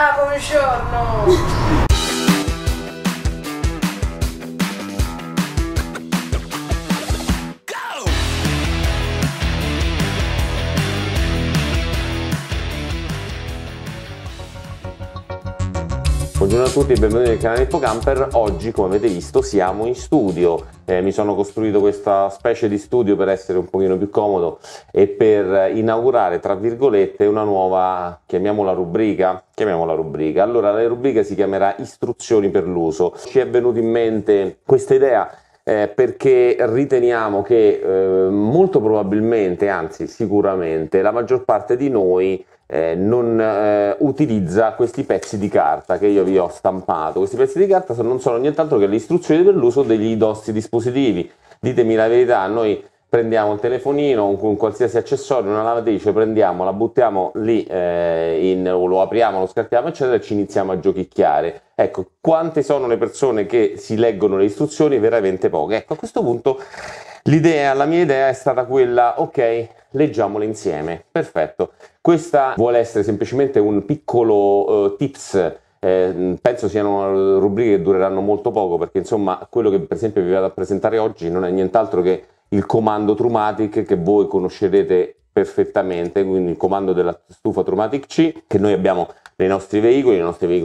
Ah, buongiorno! Buongiorno a tutti e benvenuti nel canale Ippocamper. Oggi, come avete visto, siamo in studio. Mi sono costruito questa specie di studio per essere un pochino più comodo e per inaugurare, tra virgolette, una nuova, chiamiamola rubrica. Allora, la rubrica si chiamerà Istruzioni per l'uso. Ci è venuta in mente questa idea perché riteniamo che molto probabilmente, anzi sicuramente, la maggior parte di noi non utilizza questi pezzi di carta che io vi ho stampato. Questi pezzi di carta non sono nient'altro che le istruzioni per l'uso degli idonei dispositivi. Ditemi la verità, noi prendiamo il telefonino, un qualsiasi accessorio, una lavatrice, la buttiamo lì, lo apriamo, lo scartiamo eccetera e ci iniziamo a giochicchiare. Ecco, quante sono le persone che si leggono le istruzioni? Veramente poche. Ecco, a questo punto la mia idea è stata quella, ok, leggiamole insieme, perfetto. Questa vuole essere semplicemente un piccolo tips, penso siano rubriche che dureranno molto poco perché insomma quello che per esempio vi vado a presentare oggi non è nient'altro che il comando Trumatic che voi conoscerete perfettamente, quindi il comando della stufa Trumatic C che noi abbiamo nei nostri veicoli,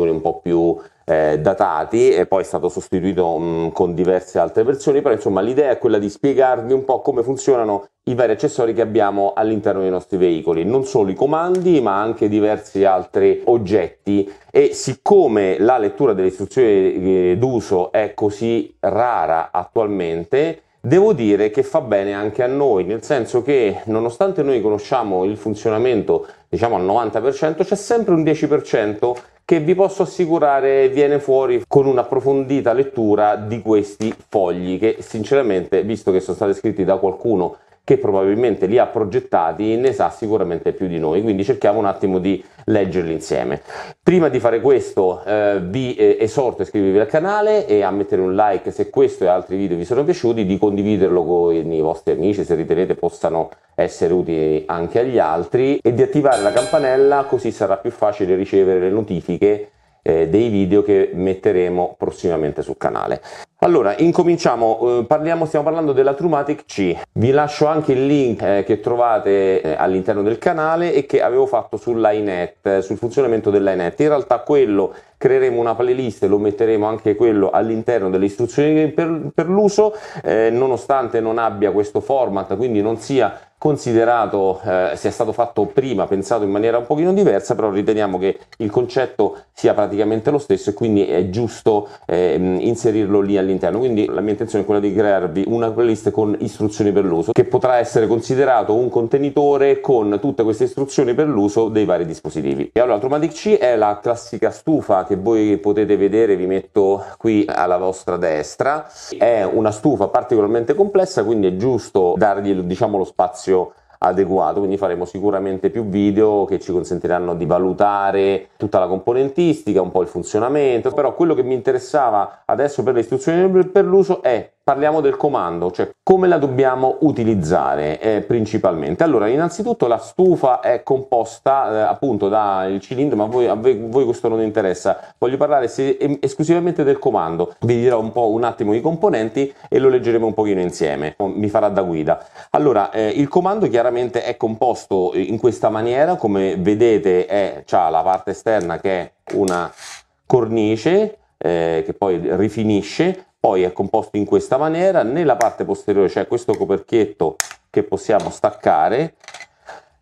un po' più datati, e poi è stato sostituito con diverse altre versioni, però insomma l'idea è quella di spiegarvi un po' come funzionano i vari accessori che abbiamo all'interno dei nostri veicoli, non solo i comandi ma anche diversi altri oggetti. E siccome la lettura delle istruzioni d'uso è così rara attualmente, devo dire che fa bene anche a noi, nel senso che nonostante noi conosciamo il funzionamento, diciamo al 90%, c'è sempre un 10% che vi posso assicurare viene fuori con un'approfondita lettura di questi fogli che sinceramente, visto che sono stati scritti da qualcuno che probabilmente li ha progettati, ne sa sicuramente più di noi, quindi cerchiamo un attimo di leggerli insieme. Prima di fare questo vi esorto a iscrivervi al canale e a mettere un like se questo e altri video vi sono piaciuti, di condividerlo con i vostri amici se ritenete possano essere utili anche agli altri e di attivare la campanella, così sarà più facile ricevere le notifiche dei video che metteremo prossimamente sul canale. Allora, incominciamo, stiamo parlando della Trumatic C. Vi lascio anche il link che trovate all'interno del canale e che avevo fatto sull'INET, sul funzionamento dell'INET. In realtà quello creeremo una playlist e lo metteremo anche quello all'interno delle istruzioni per l'uso, nonostante non abbia questo format, quindi non sia considerato, sia stato fatto prima, pensato in maniera un pochino diversa, però riteniamo che il concetto sia praticamente lo stesso e quindi è giusto inserirlo lì all'interno. Quindi la mia intenzione è quella di crearvi una playlist con istruzioni per l'uso che potrà essere considerato un contenitore con tutte queste istruzioni per l'uso dei vari dispositivi. E allora, Trumatic C è la classica stufa che voi potete vedere, vi metto qui alla vostra destra. È una stufa particolarmente complessa, quindi è giusto dargli, diciamo, lo spazio adeguato, quindi faremo sicuramente più video che ci consentiranno di valutare tutta la componentistica, un po' il funzionamento. Però quello che mi interessava adesso per le istruzioni per l'uso è, parliamo del comando, cioè come la dobbiamo utilizzare principalmente. Allora, innanzitutto la stufa è composta appunto dal cilindro, ma a voi questo non interessa, voglio parlare esclusivamente del comando. Vi dirò un attimo i componenti e lo leggeremo un pochino insieme, mi farà da guida. Allora, il comando chiaramente è composto in questa maniera, come vedete c'ha la parte esterna che è una cornice che poi rifinisce, poi è composto in questa maniera, nella parte posteriore c'è questo coperchietto che possiamo staccare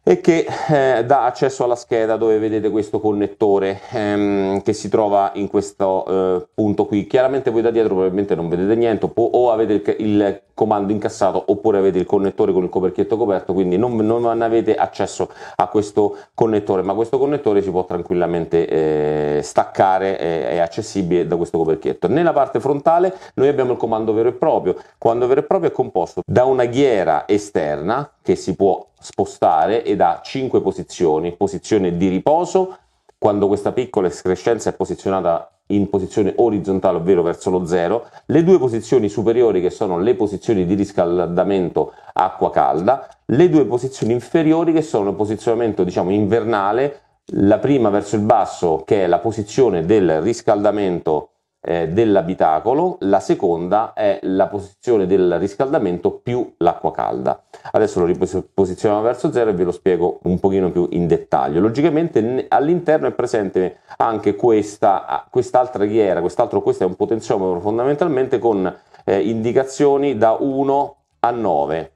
e che dà accesso alla scheda dove vedete questo connettore che si trova in questo punto qui. Chiaramente voi da dietro probabilmente non vedete niente, o avete il comando incassato oppure avete il connettore con il coperchietto coperto, quindi non avete accesso a questo connettore, ma questo connettore si può tranquillamente staccare, è accessibile da questo coperchietto. Nella parte frontale noi abbiamo il comando vero e proprio. Il comando vero e proprio è composto da una ghiera esterna che si può spostare ed ha 5 posizioni: posizione di riposo, quando questa piccola escrescenza è posizionata in posizione orizzontale, ovvero verso lo zero, le due posizioni superiori che sono le posizioni di riscaldamento acqua calda, le due posizioni inferiori che sono il posizionamento, diciamo, invernale, la prima verso il basso, che è la posizione del riscaldamento dell'abitacolo, la seconda è la posizione del riscaldamento più l'acqua calda. Adesso lo riposizioniamo verso 0 e ve lo spiego un pochino più in dettaglio. Logicamente all'interno è presente anche quest'altra ghiera, questo è un potenziometro fondamentalmente con indicazioni da 1 a 9.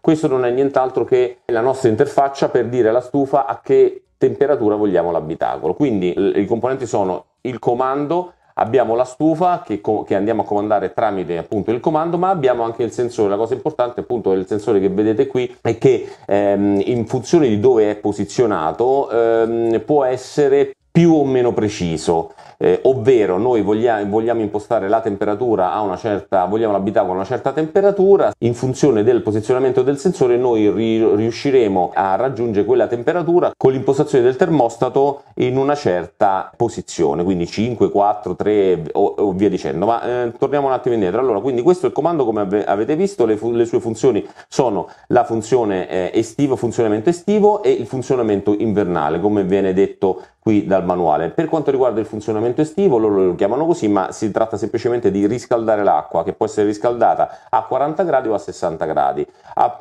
Questo non è nient'altro che la nostra interfaccia per dire alla stufa a che temperatura vogliamo l'abitacolo. Quindi i componenti sono il comando, abbiamo la stufa che andiamo a comandare tramite appunto il comando, ma abbiamo anche il sensore. La cosa importante appunto è il sensore che vedete qui, è che in funzione di dove è posizionato può essere più o meno preciso, ovvero noi vogliamo impostare la temperatura a una certa, vogliamo l'abitacolo a una certa temperatura, in funzione del posizionamento del sensore noi riusciremo a raggiungere quella temperatura con l'impostazione del termostato in una certa posizione, quindi 5, 4, 3 o via dicendo. Ma torniamo un attimo indietro. Allora, quindi questo è il comando, come avete visto, le sue funzioni sono la funzione estiva, funzionamento estivo, e il funzionamento invernale, come viene detto qui dal manuale. Per quanto riguarda il funzionamento estivo, loro lo chiamano così, ma si tratta semplicemente di riscaldare l'acqua, che può essere riscaldata a 40 gradi o a 60 gradi.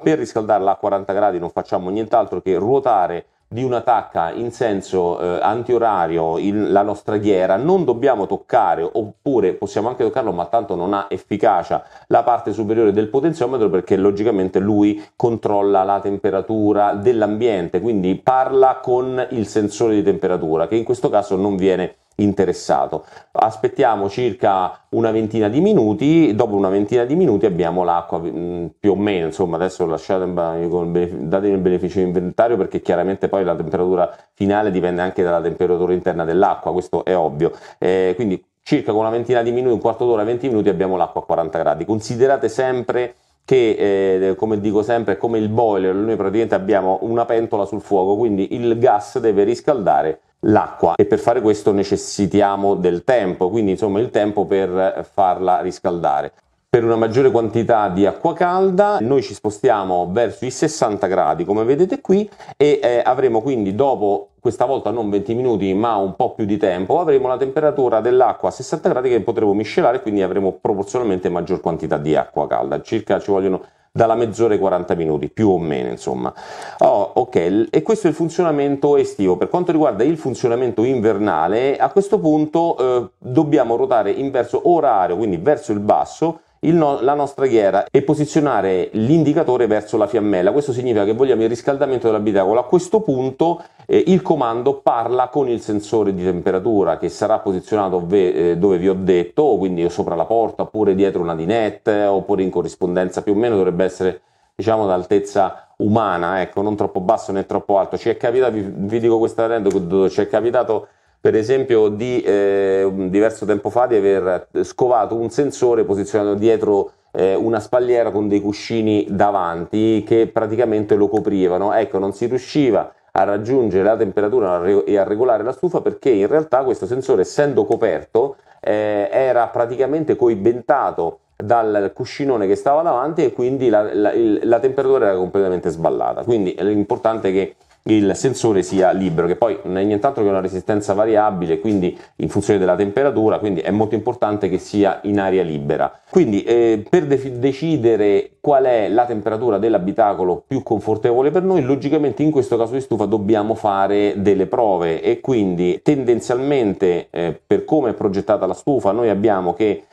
Per riscaldarla a 40 gradi non facciamo nient'altro che ruotare di una tacca in senso antiorario la nostra ghiera. Non dobbiamo toccare, oppure possiamo anche toccarlo, ma tanto non ha efficacia, la parte superiore del potenziometro, perché logicamente lui controlla la temperatura dell'ambiente, quindi parla con il sensore di temperatura, che in questo caso non viene interessato. Aspettiamo circa una ventina di minuti. Dopo una ventina di minuti abbiamo l'acqua più o meno, insomma, adesso datemi il beneficio di inventario, perché chiaramente poi la temperatura finale dipende anche dalla temperatura interna dell'acqua, questo è ovvio. Quindi circa con una ventina di minuti, un quarto d'ora, 20 minuti abbiamo l'acqua a 40 gradi. Considerate sempre che, come dico sempre, come il boiler, noi praticamente abbiamo una pentola sul fuoco, quindi il gas deve riscaldare l'acqua, e per fare questo necessitiamo del tempo, quindi insomma il tempo per farla riscaldare. Per una maggiore quantità di acqua calda noi ci spostiamo verso i 60 gradi, come vedete qui, e avremo quindi, dopo questa volta non 20 minuti ma un po' più di tempo, avremo la temperatura dell'acqua a 60 gradi che potremo miscelare, quindi avremo proporzionalmente maggior quantità di acqua calda. Circa ci vogliono dalla mezz'ora ai 40 minuti, più o meno, insomma. Ok, e questo è il funzionamento estivo. Per quanto riguarda il funzionamento invernale, a questo punto dobbiamo ruotare in verso orario, quindi verso il basso, la nostra ghiera, e posizionare l'indicatore verso la fiammella. Questo significa che vogliamo il riscaldamento dell'abitacolo. A questo punto il comando parla con il sensore di temperatura, che sarà posizionato dove vi ho detto, quindi sopra la porta, oppure dietro una dinette, oppure in corrispondenza, più o meno dovrebbe essere, diciamo, d'altezza umana, ecco, non troppo basso né troppo alto. Ci è capitato, vi dico questa aneddoto, ci è capitato per esempio di diverso tempo fa di aver scovato un sensore posizionato dietro una spalliera con dei cuscini davanti che praticamente lo coprivano. Ecco, non si riusciva a raggiungere la temperatura e a regolare la stufa, perché in realtà questo sensore, essendo coperto, era praticamente coibentato dal cuscinone che stava davanti, e quindi la temperatura era completamente sballata. Quindi è importante che il sensore sia libero, che poi non è nient'altro che una resistenza variabile, quindi in funzione della temperatura, quindi è molto importante che sia in aria libera. Quindi per decidere qual è la temperatura dell'abitacolo più confortevole per noi, logicamente in questo caso di stufa dobbiamo fare delle prove, e quindi tendenzialmente per come è progettata la stufa noi abbiamo che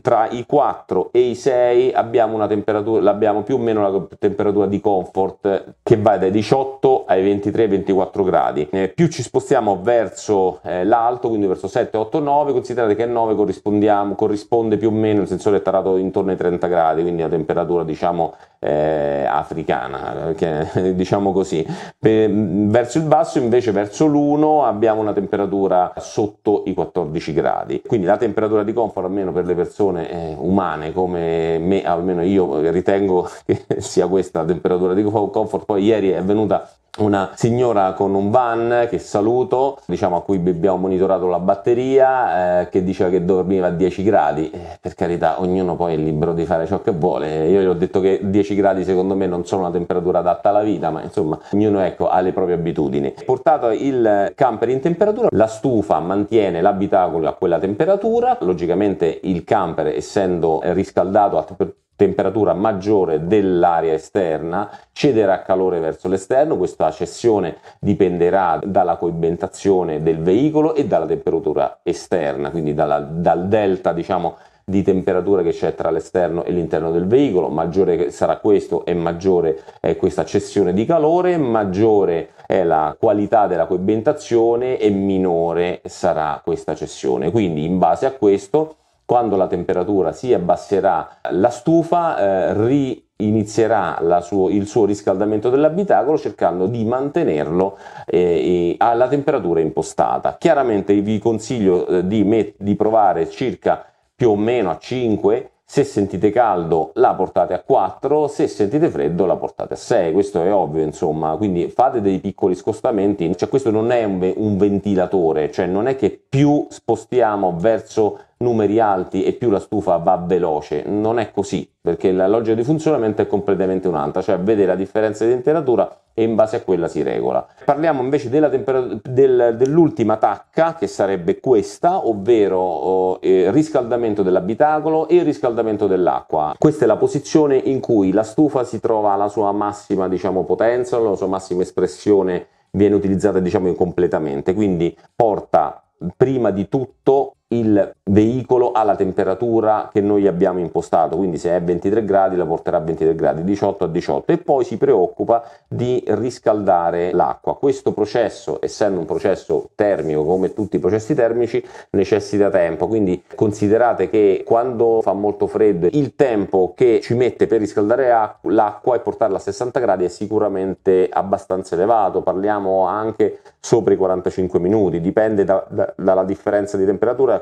tra i 4 e i 6 abbiamo una temperatura, abbiamo più o meno la temperatura di comfort che va dai 18 ai 23-24 gradi. Più ci spostiamo verso l'alto, quindi verso 7, 8, 9, considerate che a 9 corrisponde più o meno, il sensore è tarato intorno ai 30 gradi, quindi la temperatura, diciamo, africana, che, diciamo così. Verso il basso invece, verso l'1, abbiamo una temperatura sotto i 14 gradi, quindi la temperatura di comfort, almeno per le persone umane come me, almeno io ritengo che sia questa la temperatura di comfort. Poi ieri è venuta una signora con un van che saluto, diciamo, a cui abbiamo monitorato la batteria, che diceva che dormiva a 10 gradi, per carità, ognuno poi è libero di fare ciò che vuole. Io gli ho detto che 10 gradi secondo me non sono una temperatura adatta alla vita, ma insomma ognuno, ecco, ha le proprie abitudini. Portato il camper in temperatura, la stufa mantiene l'abitacolo a quella temperatura, logicamente il camper essendo riscaldato a temperatura maggiore dell'aria esterna cederà calore verso l'esterno. Questa cessione dipenderà dalla coibentazione del veicolo e dalla temperatura esterna, quindi dal delta, diciamo, di temperatura che c'è tra l'esterno e l'interno del veicolo. Maggiore sarà questo e maggiore è questa cessione di calore, maggiore è la qualità della coibentazione e minore sarà questa cessione. Quindi in base a questo, quando la temperatura si abbasserà, la stufa inizierà il suo riscaldamento dell'abitacolo, cercando di mantenerlo alla temperatura impostata. Chiaramente vi consiglio di provare circa più o meno a 5. Se sentite caldo la portate a 4, se sentite freddo la portate a 6, questo è ovvio, insomma, quindi fate dei piccoli scostamenti. Cioè, questo non è un ventilatore, cioè non è che più spostiamo verso numeri alti e più la stufa va veloce, non è così, perché la logica di funzionamento è completamente un'altra, cioè vede la differenza di temperatura e in base a quella si regola. Parliamo invece dell'ultima tacca, che sarebbe questa, ovvero riscaldamento dell'abitacolo e riscaldamento dell'acqua. Questa è la posizione in cui la stufa si trova alla sua massima, diciamo, potenza, la sua massima espressione viene utilizzata, diciamo, completamente, quindi porta prima di tutto il veicolo alla temperatura che noi abbiamo impostato, quindi se è 23 gradi la porterà a 23 gradi, 18 a 18, e poi si preoccupa di riscaldare l'acqua. Questo processo, essendo un processo termico, come tutti i processi termici, necessita tempo, quindi considerate che quando fa molto freddo il tempo che ci mette per riscaldare l'acqua e portarla a 60 gradi è sicuramente abbastanza elevato, parliamo anche sopra i 45 minuti, dipende dalla differenza di temperatura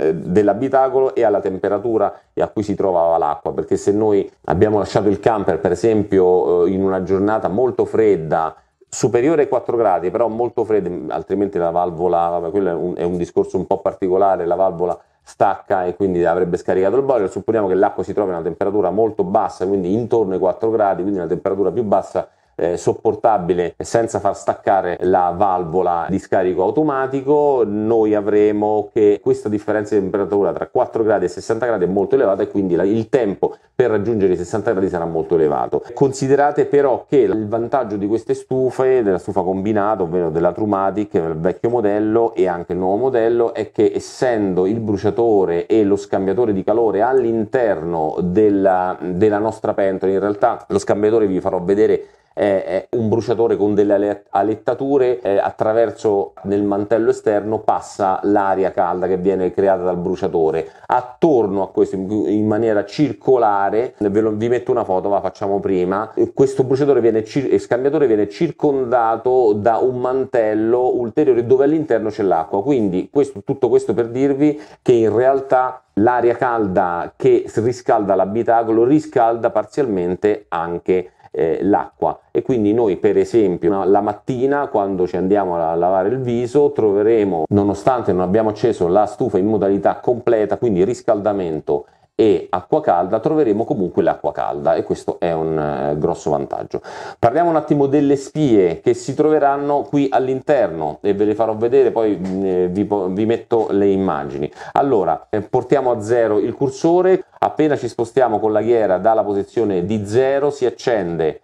dell'abitacolo e alla temperatura a cui si trovava l'acqua, perché se noi abbiamo lasciato il camper, per esempio, in una giornata molto fredda, superiore ai 4 gradi, però molto fredda, altrimenti la valvola, vabbè, quello è un discorso un po' particolare, la valvola stacca e quindi avrebbe scaricato il boiler. Supponiamo che l'acqua si trovi a una temperatura molto bassa, quindi intorno ai 4 gradi, quindi una temperatura più bassa sopportabile senza far staccare la valvola di scarico automatico, noi avremo che questa differenza di temperatura tra 4 gradi e 60 gradi è molto elevata, e quindi il tempo per raggiungere i 60 gradi sarà molto elevato. Considerate però che il vantaggio di queste stufe, della stufa combinata, ovvero della Trumatic, il vecchio modello e anche il nuovo modello, è che essendo il bruciatore e lo scambiatore di calore all'interno della nostra pentola, in realtà lo scambiatore, vi farò vedere, è un bruciatore con delle alettature, attraverso nel mantello esterno passa l'aria calda che viene creata dal bruciatore. Attorno a questo, in maniera circolare, vi metto una foto, la facciamo prima, questo bruciatore scambiatore viene circondato da un mantello ulteriore dove all'interno c'è l'acqua, quindi tutto questo per dirvi che in realtà l'aria calda che riscalda l'abitacolo riscalda parzialmente anche l'acqua, e quindi noi, per esempio, la mattina quando ci andiamo a lavare il viso troveremo, nonostante non abbiamo acceso la stufa in modalità completa, quindi riscaldamento e acqua calda, troveremo comunque l'acqua calda, e questo è un grosso vantaggio. Parliamo un attimo delle spie che si troveranno qui all'interno e ve le farò vedere, poi vi metto le immagini. Allora, portiamo a 0 il cursore, appena ci spostiamo con la ghiera dalla posizione di 0 si accende,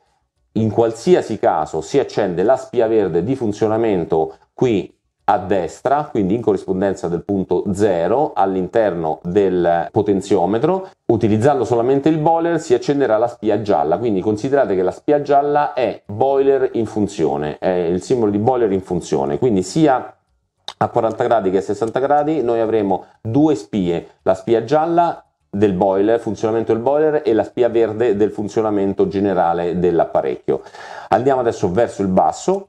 in qualsiasi caso si accende la spia verde di funzionamento qui a destra, quindi in corrispondenza del punto 0 all'interno del potenziometro. Utilizzando solamente il boiler si accenderà la spia gialla, quindi considerate che la spia gialla è boiler in funzione, è il simbolo di boiler in funzione, quindi sia a 40 gradi che a 60 gradi noi avremo due spie, la spia gialla del boiler, funzionamento del boiler, e la spia verde del funzionamento generale dell'apparecchio. Andiamo adesso verso il basso,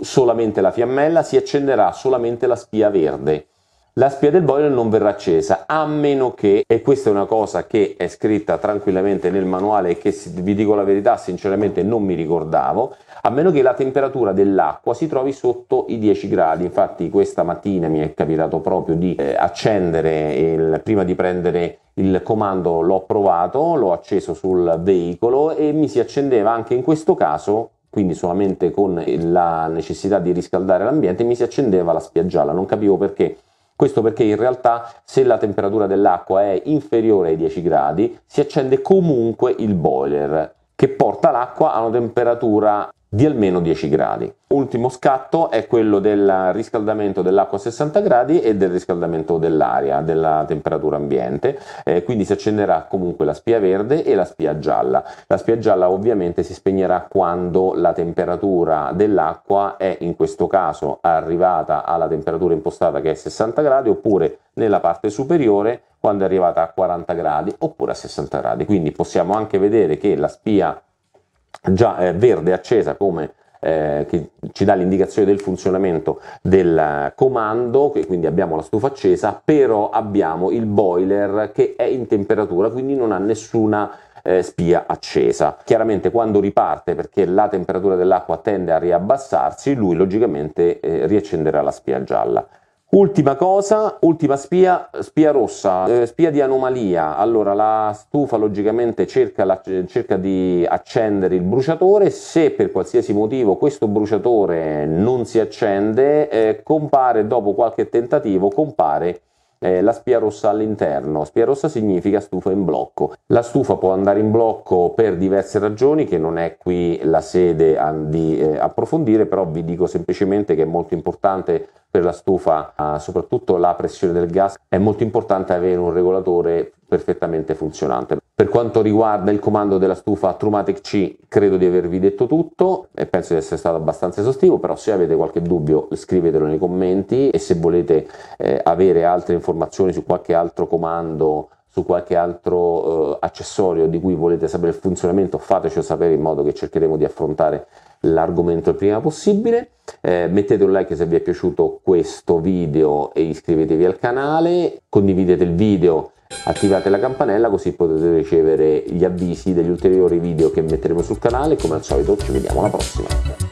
solamente la fiammella, si accenderà solamente la spia verde. la spia del boiler non verrà accesa, a meno che, e questa è una cosa che è scritta tranquillamente nel manuale e che, vi dico la verità, sinceramente non mi ricordavo, a meno che la temperatura dell'acqua si trovi sotto i 10 gradi. Infatti questa mattina mi è capitato proprio di accendere, prima di prendere il comando l'ho provato, l'ho acceso sul veicolo e mi si accendeva anche in questo caso, quindi solamente con la necessità di riscaldare l'ambiente, mi si accendeva la spia gialla, non capivo perché. Questo perché in realtà se la temperatura dell'acqua è inferiore ai 10 gradi si accende comunque il boiler, che porta l'acqua a una temperatura di almeno 10 gradi. Ultimo scatto è quello del riscaldamento dell'acqua a 60 gradi e del riscaldamento dell'aria, della temperatura ambiente, quindi si accenderà comunque la spia verde e la spia gialla. La spia gialla ovviamente si spegnerà quando la temperatura dell'acqua è, in questo caso, arrivata alla temperatura impostata, che è 60 gradi, oppure nella parte superiore quando è arrivata a 40 gradi oppure a 60 gradi. Quindi possiamo anche vedere che la spia verde accesa, come che ci dà l'indicazione del funzionamento del comando, che quindi abbiamo la stufa accesa, però abbiamo il boiler che è in temperatura, quindi non ha nessuna spia accesa. Chiaramente quando riparte, perché la temperatura dell'acqua tende a riabbassarsi, lui logicamente riaccenderà la spia gialla. Ultima cosa, ultima spia, spia rossa, spia di anomalia. Allora la stufa logicamente cerca di accendere il bruciatore. Se per qualsiasi motivo questo bruciatore non si accende, compare dopo qualche tentativo, compare la spia rossa all'interno. Spia rossa significa stufa in blocco. La stufa può andare in blocco per diverse ragioni che non è qui la sede di approfondire, però vi dico semplicemente che è molto importante per la stufa, soprattutto la pressione del gas, è molto importante avere un regolatore perfettamente funzionante. Per quanto riguarda il comando della stufa Trumatic C, credo di avervi detto tutto e penso di essere stato abbastanza esaustivo, però se avete qualche dubbio scrivetelo nei commenti, e se volete avere altre informazioni su qualche altro comando, su qualche altro accessorio di cui volete sapere il funzionamento, fatecelo sapere, in modo che cercheremo di affrontare l'argomento il prima possibile. Mettete un like se vi è piaciuto questo video e iscrivetevi al canale, condividete il video, attivate la campanella così potete ricevere gli avvisi degli ulteriori video che metteremo sul canale. Come al solito ci vediamo alla prossima.